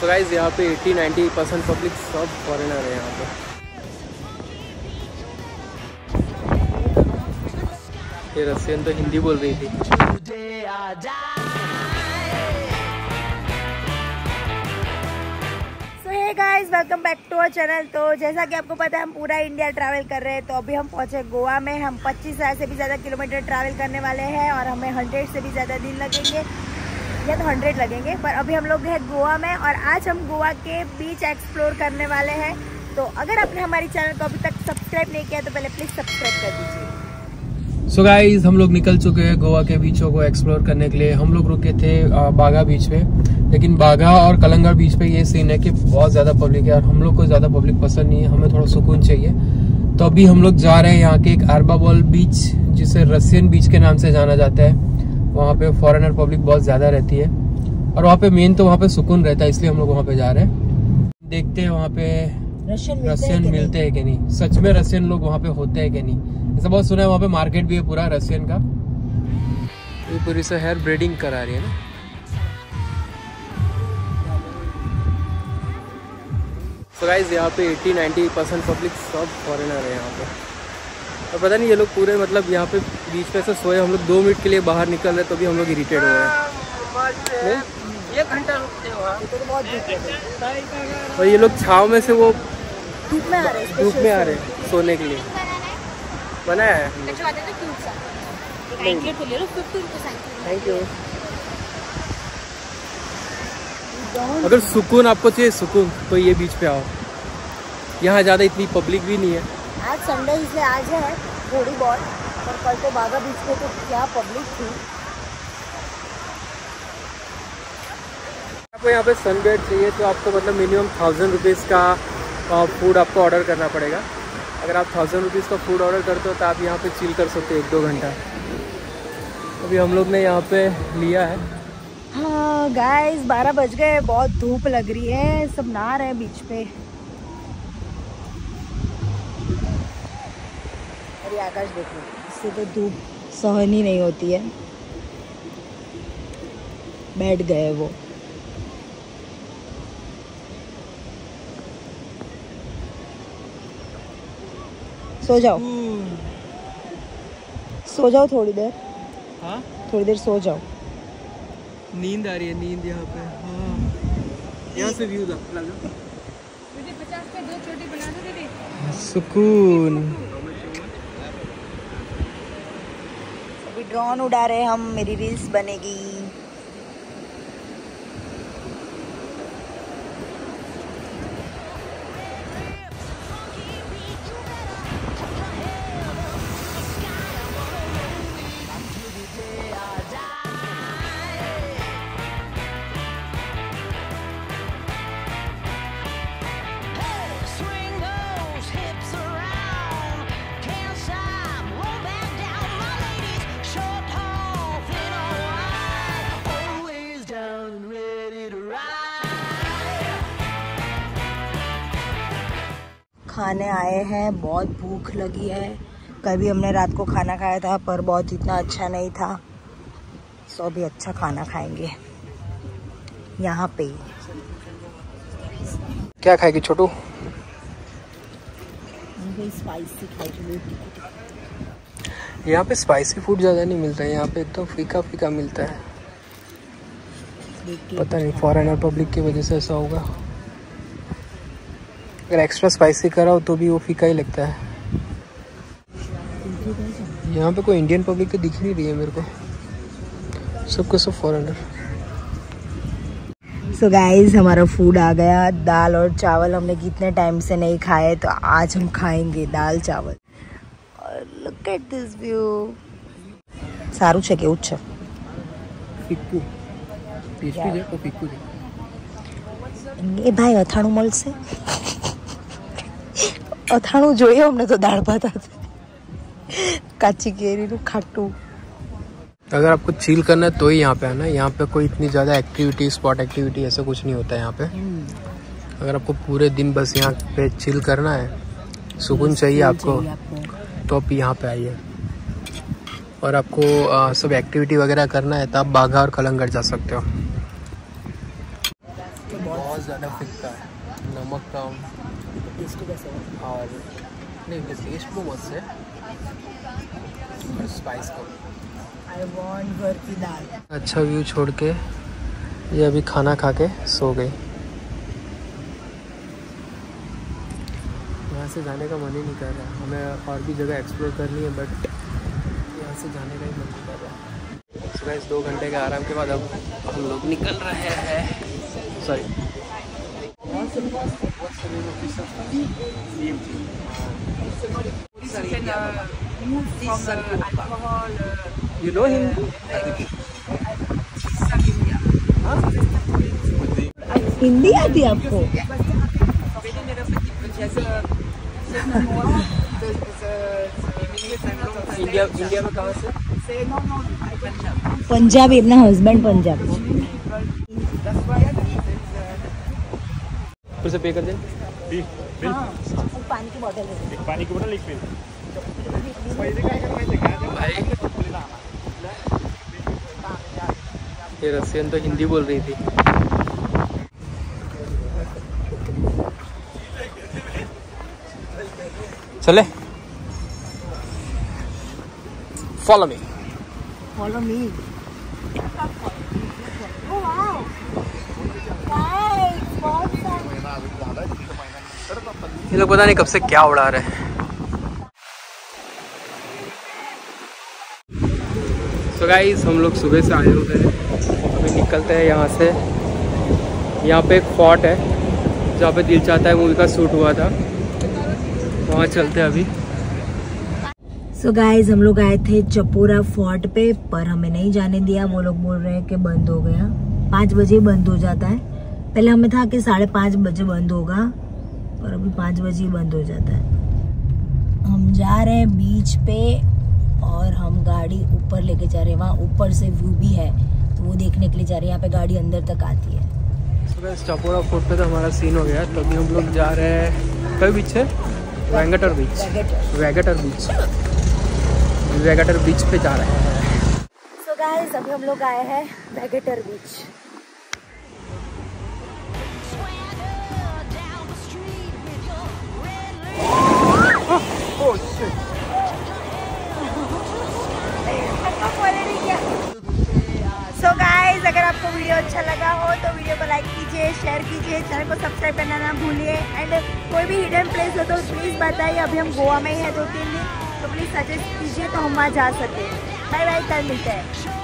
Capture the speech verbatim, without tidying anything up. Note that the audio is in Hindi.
सो गाइस यहाँ पे अस्सी नब्बे परसेंट पब्लिक सब फॉरेनर है यहाँ पे। ये रशियन तो हिंदी बोल रही थी। So hey guys, welcome back to our channel. तो जैसा कि आपको पता है हम पूरा इंडिया ट्रैवल कर रहे हैं, तो अभी हम पहुंचे गोवा में। हम पच्चीस हज़ार से भी ज़्यादा किलोमीटर ट्रैवल करने वाले हैं और हमें हंड्रेड से भी ज़्यादा दिन लगेंगे, तो हंड्रेड लगेंगे। पर अभी हम लोग हैं गोवा में और आज हम गोवा के बीच एक्सप्लोर करने वाले हैं। तो अगर आपने हमारे चैनल को अभी तक सब्सक्राइब नहीं किया तो पहले प्लीज सब्सक्राइब कर दीजिए। सो गाइस, हम लोग निकल चुके हैं गोवा के बीचों को एक्सप्लोर करने के लिए। हम लोग रुके थे बागा बीच पे, लेकिन बागा और कलंगड़ बीच पे ये सीन है कि बहुत ज्यादा पब्लिक है और हम लोग को ज्यादा पब्लिक पसंद नहीं है, हमें थोड़ा सुकून चाहिए। तो अभी हम लोग जा रहे हैं यहाँ के एक आर्बा बॉल बीच, जिसे रशियन बीच के नाम से जाना जाता है। वहाँ पे फॉरेनर पब्लिक बहुत ज़्यादा रहती है और वहाँ पे मेन तो वहाँ पे सुकून रहता है, इसलिए हम लोग वहाँ पे जा रहे हैं। देखते हैं वहाँ पे रशियन मिलते हैं कि नहीं, सच में रशियन लोग वहाँ पे होते हैं कि नहीं। ऐसा बहुत सुना है, वहाँ पे मार्केट भी है पूरा रशियन का। ये पूरी से हेयर ब्रीडिंग करा रही है ना। सो गाइस, यहाँ पे एट्टी नाइन्टी परसेंट पब्लिक सब फॉरेनर है यहाँ पे। और पता नहीं ये लोग पूरे, मतलब यहाँ पे बीच में से सोए। हम लोग दो मिनट के लिए बाहर निकल रहे तो भी हम लोग इरिटेट हो रहे हैं। एक घंटा रुकते हो और ये लोग छांव में से वो धूप में आ रहे हैं, धूप में आ रहे हैं सोने के लिए बनाया है। Thank you. अगर सुकून आपको चाहिए, सुकून, तो ये बीच पे आओ। यहाँ ज़्यादा इतनी पब्लिक भी नहीं है। आज संडे इसलिए आज है थोड़ी बहुत, और कल तो बागा बीच पे तो क्या पब्लिक थी। आपको यहाँ पे सनबेड चाहिए तो आपको मतलब मिनिमम थाउजेंड रुपीज़ का फूड आपको ऑर्डर करना पड़ेगा। अगर आप थाउजेंड रुपीज़ का फूड ऑर्डर करते हो तो आप यहाँ पे चिल कर सकते हो एक दो घंटा। अभी हम लोग ने यहाँ पे लिया है। हाँ गाइस, बारह बज गए, बहुत धूप लग रही है, सब नहा रहे हैं बीच पे। आकाश देखो, इससे तो धूप सहन ही नहीं होती है। बैठ गए वो। सो जाओ, सो जाओ थोड़ी देर। हाँ, थोड़ी देर सो जाओ, नींद आ रही है। नींद यहाँ पे, हाँ, यहाँ से व्यू लगा। मुझे पचास पे दो छोटी बना दो दीदी। सुकून ड्रोन उड़ा रहे हम, मेरी रील्स बनेगी। खाने आए हैं, बहुत भूख लगी है। कभी हमने रात को खाना खाया था पर बहुत इतना अच्छा नहीं था, सो अभी अच्छा खाना खाएंगे यहाँ पे। क्या खाएगी छोटू? स्पाइसी खाएगी। यहाँ पे स्पाइसी फूड ज़्यादा नहीं मिलता है, यहाँ पे एकदम तो फीका फीका मिलता है। पता नहीं फॉरेनर पब्लिक की वजह से ऐसा होगा। अगर एक्स्ट्रा स्पाइसी कराओ तो भी वो फीका ही लगता है। यहाँ पे कोई इंडियन पब्लिक तो दिख नहीं रही है मेरे को, सबको सब फॉरेनर। सो गाइज, हमारा फूड आ गया। दाल और चावल हमने कितने टाइम से नहीं खाए, तो आज हम खाएंगे दाल चावल। और लुक एट दिस व्यू। सारू छके उच्च पिक्कू पीछे देखो, पिक्कू ये भाई अथाणु मल से અથાણું જોઈએ અમને તો દાળ ભાત આતે કાચી કેરીનું ખાટું। अगर आपको चिल करना है तो ही यहाँ पे आना। यहाँ पे कोई इतनी ज़्यादा एक्टिविटी, स्पॉट एक्टिविटी ऐसा कुछ नहीं होता है यहाँ पे। अगर आपको पूरे दिन बस यहाँ पे चिल करना है, सुकून चाहिए आपको, तो आप यहाँ पे आइए। और आपको आ, सब एक्टिविटी वगैरह करना है तो आप बागा और कलंगड़ जा सकते हो। बहुत ज़्यादा फिक्का है, नमक का और नहीं टेस्ट बहुत मस्त है, स्पाइस का। आई वांट घर की दाल। अच्छा व्यू छोड़ के ये अभी खाना खा के सो गई। यहाँ से जाने का मन ही नहीं कर रहा, हमें और भी जगह एक्सप्लोर करनी है बट यहाँ से जाने का ही मन नहीं कर रहा। सुबह इस दो घंटे के आराम के बाद अब हम लोग निकल रहे हैं। सॉरी यू नो हिंदी आती है आपको? इंडिया इंडिया में कहाँ से? पंजाबी, अपना हस्बैंड पंजाबी। फिर से पे कर दें बिल। पानी की बोतल एक पानी की बोतल एक बिल। ये रशियन तो हिंदी बोल रही थी। चले फॉलो मी फॉलो मी। ये लोग पता नहीं कब से क्या उड़ा रहे हैं। सो गाइस हम लोग सुबह से आए हुए हैं, अभी निकलते हैं यहाँ से। यहाँ पे एक फोर्ट है जहाँ पे दिल चाहता है मूवी का शूट हुआ था, वहाँ चलते हैं अभी। सो so गाइज हम लोग आए थे चपोरा फोर्ट पे, पर हमें नहीं जाने दिया। वो लोग बोल रहे हैं कि बंद हो गया, पाँच बजे बंद हो जाता है। पहले हमें था कि साढ़े पाँच बजे बंद होगा और अभी पाँच बजे बंद हो जाता है। हम जा रहे हैं बीच पे और हम गाड़ी ऊपर लेके जा रहे हैं, वहाँ ऊपर से व्यू भी है तो वो देखने के लिए जा रहे हैं। यहाँ पे गाड़ी अंदर तक आती है। so चपोरा फोर्ट पे तो हमारा सीन हो गया, तो अभी हम लोग जा रहे हैं कई बीच है वैगाटर बीच वैगाटर बीच वैगाटर बीच पे जा रहे हैं। सो गाइस अभी हम लोग आए हैं वैगाटर बीच। सो गाइस अगर आपको वीडियो अच्छा लगा हो तो वीडियो को लाइक कीजिए, शेयर कीजिए, चैनल को सब्सक्राइब करना ना भूलिए। एंड कोई भी हिडन प्लेस हो तो प्लीज़ बताइए। अभी हम गोवा में ही हैं दो तीन दिन, तो प्लीज़ सजेस्ट कीजिए तो हम वहाँ जा सकें। बाय बाय, कल मिलते हैं।